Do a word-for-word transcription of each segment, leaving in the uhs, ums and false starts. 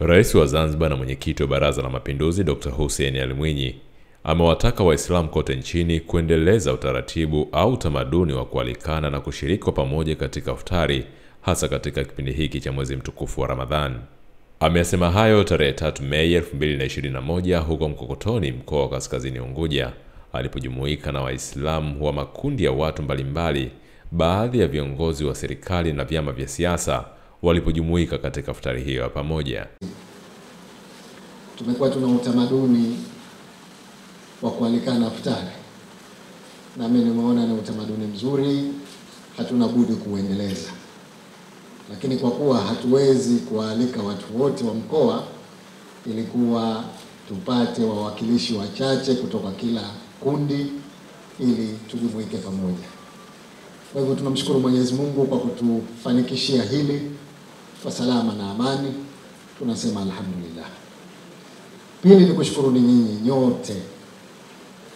Rais wa Zanzibar na mwenyekiti wa Baraza la Mapinduzi Daktari Hussein Alimwinyi amewataka Waislamu kote nchini kuendeleza utaratibu au utamaduni wa kualikana na kushiriki kwa pamoja katika iftari, hasa katika kipindi hiki cha mwezi mtukufu wa Ramadhan. Amesema hayo tarehe tatu Mei elfu mbili na ishirini na moja huko Mkokotoni, mkoa wa Kaskazini Unguja, alipojumuika na Waislamu wa makundi ya watu mbalimbali, baadhi ya viongozi wa serikali na vyama vya siasa walipojumuika katika iftari hiyo pamoja. Tumekuwa tuna utamaduni wa kualikana iftari, na mimi nimeona ni utamaduni mzuri, hatuna budi kuendeleza. Lakini kwa kuwa hatuwezi kualika watu wote wa mkoa, ilikuwa tupate wawakilishi wachache kutoka kila kundi ili tujumuike pamoja. Kwa hivyo tunamshukuru Mwenyezi Mungu kwa kutufanikishia hili kwa salama na amani, tunasema alhamdulillah. Pili ni kushukuru ninyi nyote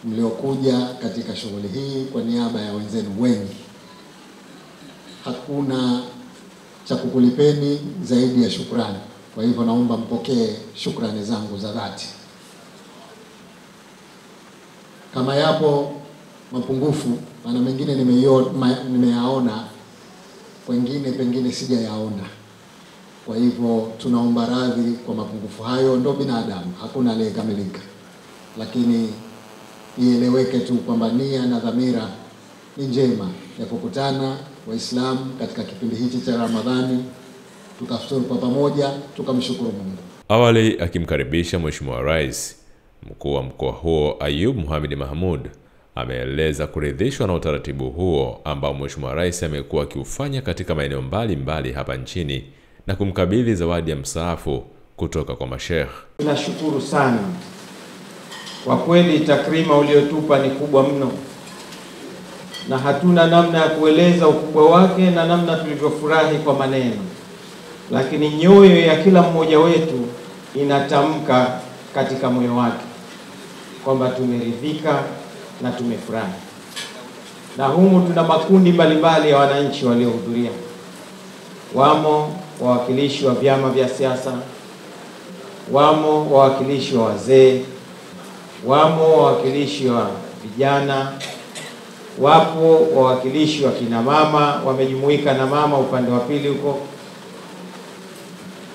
mliokuja katika shughuli hii kwa niaba ya wenzenu wengi. Hakuna cha kukulipeni zaidi ya shukrani. Kwa hivyo naomba mpokee shukrani zangu za dhati. Kama yapo mapungufu, maana mengine nimeyaona, wengine pengine sijayaona. Kwa hivyo tunaomba radhi kwa mapungufu hayo, ndio binadamu, hakuna aliyekamilika. Lakini ieleweke tu kwamba nia na dhamira ni njema ya kukutana Waislamu katika kipindi hiki cha Ramadhani, tukafuturu kwa pamoja, tukamshukuru Mungu. Awali akimkaribisha Mheshimiwa Rais, mkuu wa mkoa huo Ayub Muhammad Mahmud ameeleza kuridhishwa na utaratibu huo ambao Mheshimiwa Rais amekuwa akiufanya katika maeneo mbalimbali hapa nchini, na kumkabidhi zawadi ya msaafu kutoka kwa masheikh. Tunashukuru sana. Kwa kweli takrima uliotupa ni kubwa mno, na hatuna namna ya kueleza ukubwa wake na namna tulivyofurahi kwa maneno. Lakini nyoyo ya kila mmoja wetu inatamka katika moyo wake kwamba tumeridhika na tumefurahi. Na humu tuna makundi mbalimbali ya wananchi waliohudhuria. Wamo wawakilishi wa vyama vya siasa, wamo wawakilishi wa wazee, wamo wawakilishi wa vijana, wapo wawakilishi wa kina mama, wamejumuika na mama upande wa pili huko.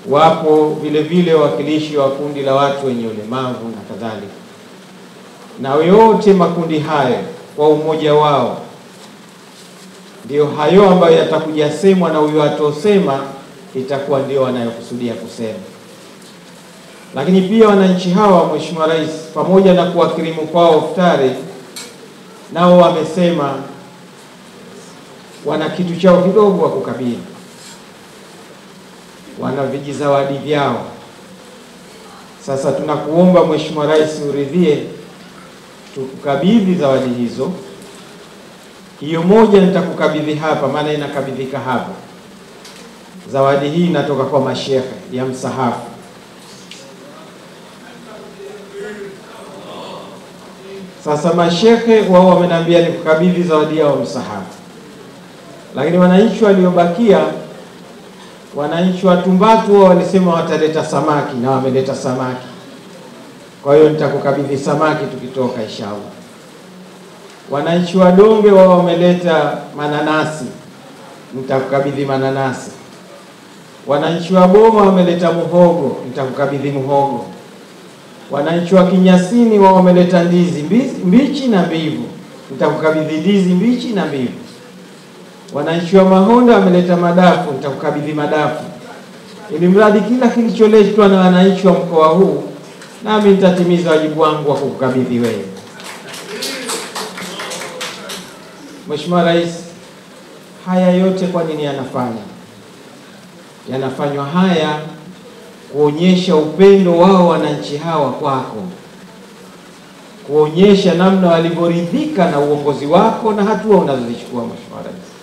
Wapo vile vile wawakilishi wa kundi la watu wenye ulemavu na kadhalika. Na wote makundi haya kwa umoja wao, ndio hayo ambayo yatakuja semwa, na huyo atosema itakuwa ndio anayokusudia kusema. Lakini pia wananchi hawa, Mheshimiwa Rais, pamoja na kuwakirimu kwao iftari, nao wamesema wana kitu chao kidogo wa kukabili, wana vijizawadi vyao. Sasa tunakuomba Mheshimiwa Rais uridhie tukukabidhi zawadi hizo. Hiyo moja nitakukabidhi hapa, maana inakabidhika hapa. Zawadi hii inatoka kwa masheikh ya msahafu. Sasa mashekhe wao wamenambia ni kukabidhi zawadi yao msahafu. Lakini wananchi waliobakia, wananchi wa Tumbatu, wao walisema wataleta samaki, na wameleta samaki. Kwa hiyo nitakukabidhi samaki tukitoka inshallah. Wananchi wa Donge wao wameleta mananasi, nitakukabidhi mananasi. Wananchi wa Boma wameleta muhogo, nitakukabidhi muhogo. Wananchi wa Kinyasini wao wameleta ndizi mbichi na mbivu, nitakukabidhi ndizi mbichi na mbivu. Wananchi wa Mahonda wameleta madafu, nitakukabidhi madafu. Ili mradi kila kilicholetwa na wananchi wa mkoa huu, nami nitatimiza wajibu wangu wa kukukabidhi wewe. Mheshimiwa Rais, haya yote kwa nini yanafanya? Yanafanywa haya kuonyesha upendo wao wananchi hawa kwako, kuonyesha namna walivyoridhika na uongozi wako na hatua unazozichukua, Mheshimiwa Rais.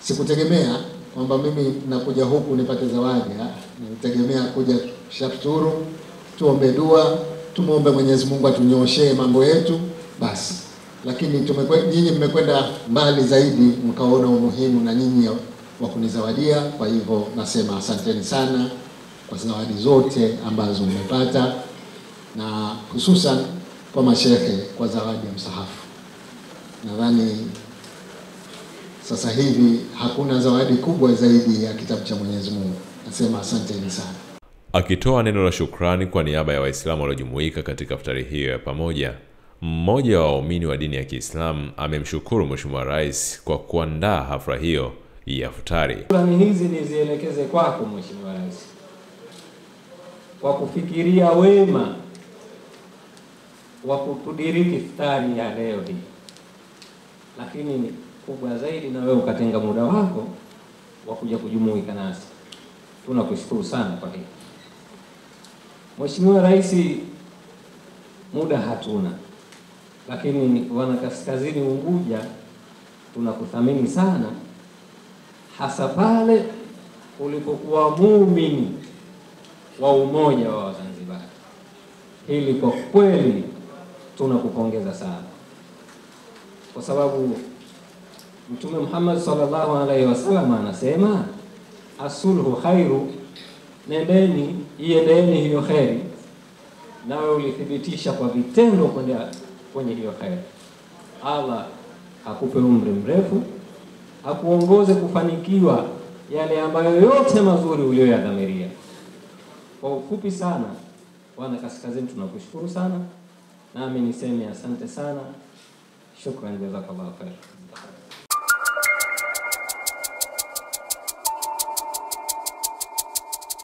Sikutegemea kwamba mimi nakuja huku nipate zawadi. Nitegemea kuja shafuturu, tuombe dua, tumuombe Mwenyezi Mungu atunyooshee mambo yetu basi. lakini tumekwenda, nyinyi mmekwenda mbali zaidi mkaona umuhimu na nyinyi wa kunizawadia. Kwa hivyo nasema asanteni sana kwa zawadi zote ambazo mmepata, na hususan kwa mashehe kwa zawadi ya msahafu. Nadhani sasa hivi hakuna zawadi kubwa zaidi ya kitabu cha Mwenyezi Mungu. Nasema asanteni sana. Akitoa neno la shukrani kwa niaba ya Waislamu waliojumuika katika iftari hiyo ya pamoja, mmoja wa waumini wa dini ya Kiislamu amemshukuru Mheshimiwa Rais kwa kuandaa hafla hiyo ya iftari. Shukrani hizi nizielekeze kwako Mheshimiwa Rais, kwa kufikiria wema wa kutudiriki iftari ya leo hii. Lakini ni kubwa zaidi na wewe ukatenga muda wako wa kuja kujumuika nasi. Tunakushukuru sana kwa hili. Mheshimiwa Rais, muda hatuna, lakini wana Kaskazini Unguja tunakuthamini sana, hasa pale ulipokuwa muumini wa umoja wa Zanzibar. Hili kwa kweli tunakupongeza sana, kwa sababu Mtume Muhammad sallallahu alaihi wasallam anasema asulhu khairu, nendeni iendeni hiyo khairi, nawe ulithibitisha kwa vitendo kwenda kwenye hiyo khairi. Allah akupe umri mrefu, akuongoze kufanikiwa yale ambayo yote mazuri uliyoyadhamiria. Kwa ufupi sana, wana Kaskazini tunakushukuru sana, nami niseme asante sana. Shukran, jazakallahu khair.